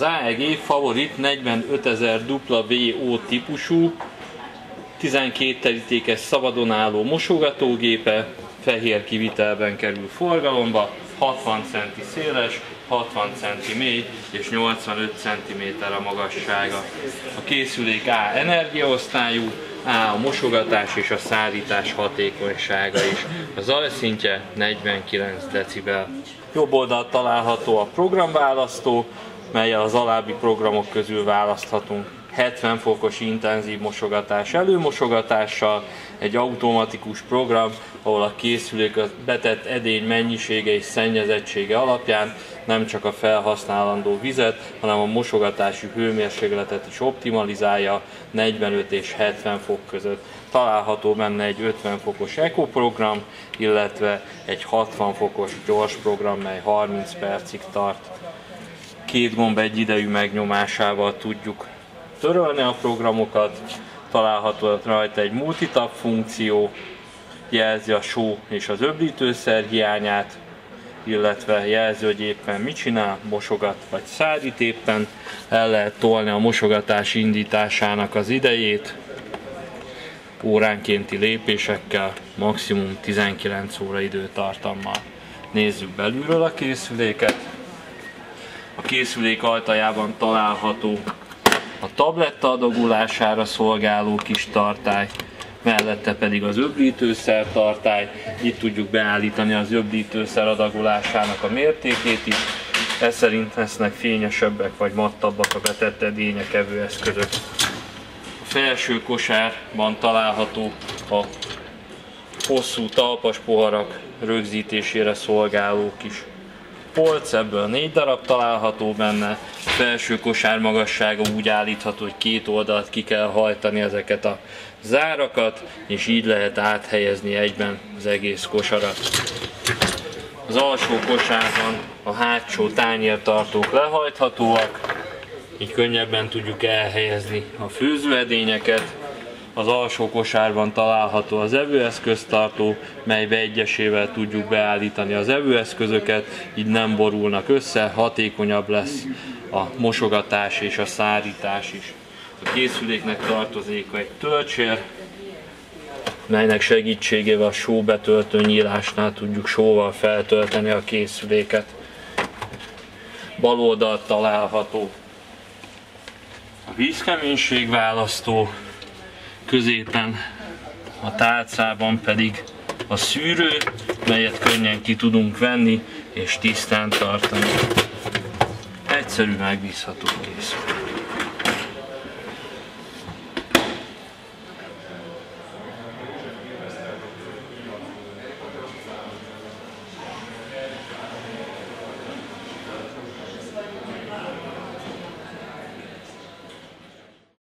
Az AEG Favorit 45000WO típusú, 12 terítékes szabadon álló mosogatógépe, fehér kivitelben kerül forgalomba, 60 cm széles, 60 cm mély és 85 cm a magassága. A készülék A energiaosztályú, A a mosogatás és a szárítás hatékonysága is. A zajszintje 49 decibel. Jobb oldalt található a programválasztó, mellyel az alábbi programok közül választhatunk. 70 fokos intenzív mosogatás előmosogatással, egy automatikus program, ahol a készülék a betett edény mennyisége és szennyezettsége alapján nem csak a felhasználandó vizet, hanem a mosogatási hőmérsékletet is optimalizálja 45 és 70 fok között. Található benne egy 50 fokos eco program, illetve egy 60 fokos gyors program, mely 30 percig tart. Két gomb egyidejű megnyomásával tudjuk törölni a programokat, található rajta egy multitap funkció, jelzi a só és az öblítőszer hiányát, illetve jelzi, hogy éppen mit csinál, mosogat vagy szárít éppen, el lehet tolni a mosogatás indításának az idejét, óránkénti lépésekkel, maximum 19 óra időtartammal. Nézzük belülről a készüléket. A készülék altajában található a tabletta adagolására szolgáló kis tartály, mellette pedig az öblítőszer tartály. Itt tudjuk beállítani az öblítőszer adagolásának a mértékét is, ez szerint lesznek fényesebbek vagy mattabbak a betett edények, evőeszközök. A felső kosárban található a hosszú talpas poharak rögzítésére szolgáló kis polc, ebből 4 darab található benne. A felső kosár magassága úgy állítható, hogy két oldalt ki kell hajtani ezeket a zárakat, és így lehet áthelyezni egyben az egész kosarat. Az alsó kosárban a hátsó tányértartók lehajthatóak, így könnyebben tudjuk elhelyezni a főzőedényeket. Az alsó kosárban található az evőeszköztartó, melybe egyesével tudjuk beállítani az evőeszközöket, így nem borulnak össze, hatékonyabb lesz a mosogatás és a szárítás is. A készüléknek tartozéka egy töltsér, melynek segítségével a sóbetöltő nyílásnál tudjuk sóval feltölteni a készüléket. Bal oldalt található a vízkeménységválasztó, középen a tálcában pedig a szűrő, melyet könnyen ki tudunk venni és tisztán tartani. Egyszerű, megbízható készülék.